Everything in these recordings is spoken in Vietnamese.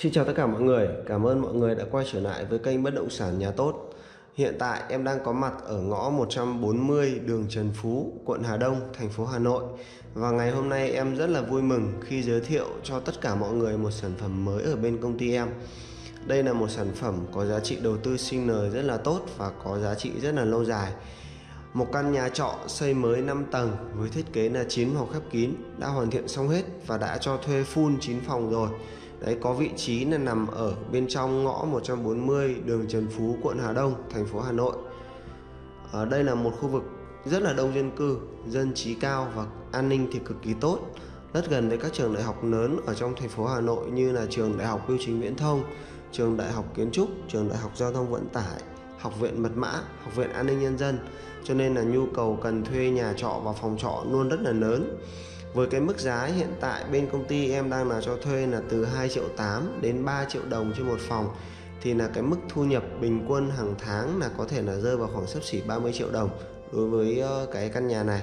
Xin chào tất cả mọi người, cảm ơn mọi người đã quay trở lại với kênh Bất Động Sản Nhà Tốt. Hiện tại em đang có mặt ở ngõ 140 đường Trần Phú, quận Hà Đông, thành phố Hà Nội. Và ngày hôm nay em rất là vui mừng khi giới thiệu cho tất cả mọi người một sản phẩm mới ở bên công ty em. Đây là một sản phẩm có giá trị đầu tư sinh lời rất là tốt và có giá trị rất là lâu dài. Một căn nhà trọ xây mới 5 tầng với thiết kế là 9 phòng khép kín, đã hoàn thiện xong hết và đã cho thuê full 9 phòng rồi. Đấy, có vị trí là nằm ở bên trong ngõ 140 đường Trần Phú, quận Hà Đông, thành phố Hà Nội. Ở đây là một khu vực rất là đông dân cư, dân trí cao và an ninh thì cực kỳ tốt, rất gần với các trường đại học lớn ở trong thành phố Hà Nội như là trường Đại học Bưu Chính Viễn Thông, trường Đại học Kiến trúc, trường Đại học Giao thông Vận tải, Học viện Mật mã, Học viện An ninh Nhân dân. Cho nên là nhu cầu cần thuê nhà trọ và phòng trọ luôn rất là lớn. Với cái mức giá hiện tại bên công ty em đang là cho thuê là từ 2,8 triệu đến 3 triệu đồng trên một phòng, thì là cái mức thu nhập bình quân hàng tháng là có thể là rơi vào khoảng xấp xỉ 30 triệu đồng đối với cái căn nhà này.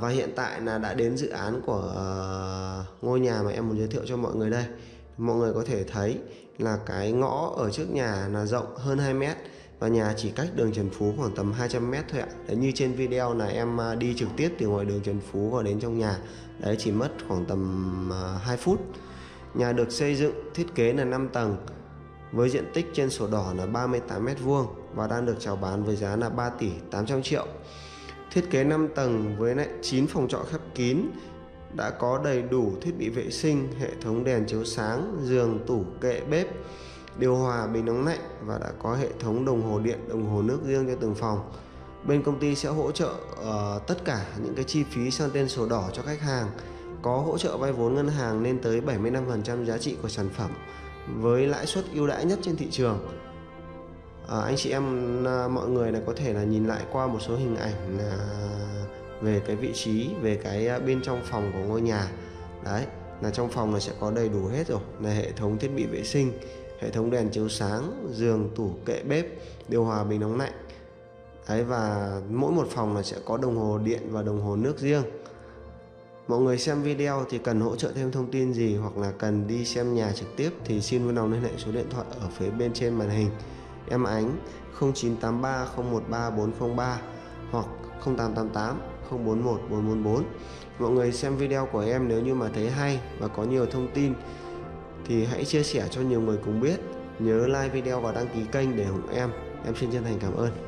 Và hiện tại là đã đến dự án của ngôi nhà mà em muốn giới thiệu cho mọi người đây. Mọi người có thể thấy là cái ngõ ở trước nhà là rộng hơn 2 m và nhà chỉ cách đường Trần Phú khoảng tầm 200 m thôi ạ. Đấy, như trên video là em đi trực tiếp từ ngoài đường Trần Phú vào đến trong nhà. Đấy, chỉ mất khoảng tầm 2 phút. Nhà được xây dựng thiết kế là 5 tầng với diện tích trên sổ đỏ là 38 m² và đang được chào bán với giá là 3 tỷ 800 triệu. Thiết kế 5 tầng với 9 phòng trọ khép kín, đã có đầy đủ thiết bị vệ sinh, hệ thống đèn chiếu sáng, giường, tủ, kệ, bếp, điều hòa, bình nóng lạnh và đã có hệ thống đồng hồ điện, đồng hồ nước riêng cho từng phòng. Bên công ty sẽ hỗ trợ tất cả những cái chi phí sang tên sổ đỏ cho khách hàng, có hỗ trợ vay vốn ngân hàng lên tới 75% giá trị của sản phẩm với lãi suất ưu đãi nhất trên thị trường. Anh chị em mọi người là có thể là nhìn lại qua một số hình ảnh về cái vị trí, về cái bên trong phòng của ngôi nhà. Đấy, là trong phòng là sẽ có đầy đủ hết rồi, là hệ thống thiết bị vệ sinh, hệ thống đèn chiếu sáng, giường, tủ, kệ, bếp, điều hòa, bình nóng lạnh. Đấy, và mỗi một phòng là sẽ có đồng hồ điện và đồng hồ nước riêng. Mọi người xem video thì cần hỗ trợ thêm thông tin gì hoặc là cần đi xem nhà trực tiếp thì xin vui lòng liên hệ số điện thoại ở phía bên trên màn hình. Em Ánh 0983 013 403 hoặc 0888 041 444. Mọi người xem video của em nếu như mà thấy hay và có nhiều thông tin thì hãy chia sẻ cho nhiều người cùng biết. Nhớ like video và đăng ký kênh để ủng hộ em. Em xin chân thành cảm ơn.